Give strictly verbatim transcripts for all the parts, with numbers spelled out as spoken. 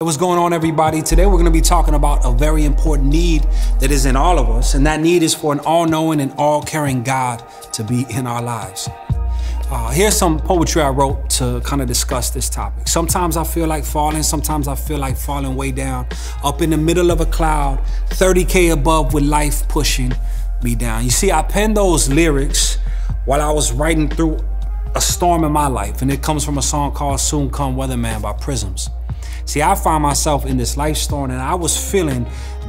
What's going on, everybody? Today we're going to be talking about a very important need that is in all of us, and that need is for an all-knowing and all-caring God to be in our lives. Uh, here's some poetry I wrote to kind of discuss this topic. Sometimes I feel like falling, sometimes I feel like falling way down, up in the middle of a cloud, thirty K above with life pushing me down. You see, I penned those lyrics while I was writing through a storm in my life, and it comes from a song called Soon Come Weatherman by Prisms. See, I find myself in this life storm and I was feeling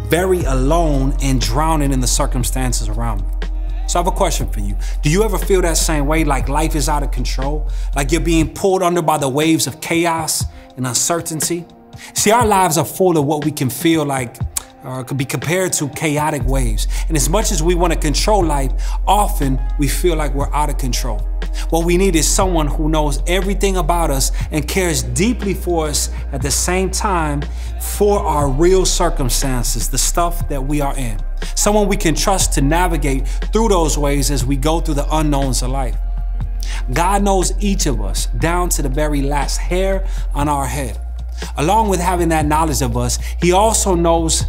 very alone and drowning in the circumstances around me. So I have a question for you. Do you ever feel that same way, like life is out of control? Like you're being pulled under by the waves of chaos and uncertainty? See, our lives are full of what we can feel like uh, could be compared to chaotic waves. And as much as we want to control life, often we feel like we're out of control. What we need is someone who knows everything about us and cares deeply for us at the same time for our real circumstances, the stuff that we are in. Someone we can trust to navigate through those waves as we go through the unknowns of life. God knows each of us down to the very last hair on our head. Along with having that knowledge of us, He also knows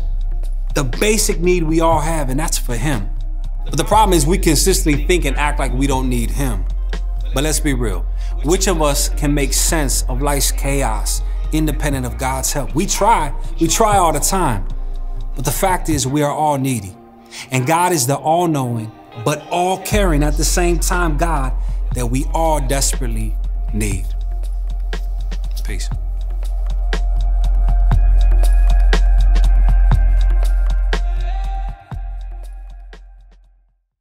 the basic need we all have, and that's for Him. But the problem is we consistently think and act like we don't need Him. But let's be real, which of us can make sense of life's chaos independent of God's help? We try, we try all the time, but the fact is we are all needy. And God is the all-knowing, but all-caring at the same time God that we all desperately need. Peace.